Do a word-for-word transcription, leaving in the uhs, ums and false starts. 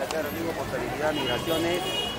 Acá arriba, contabilidad, migraciones.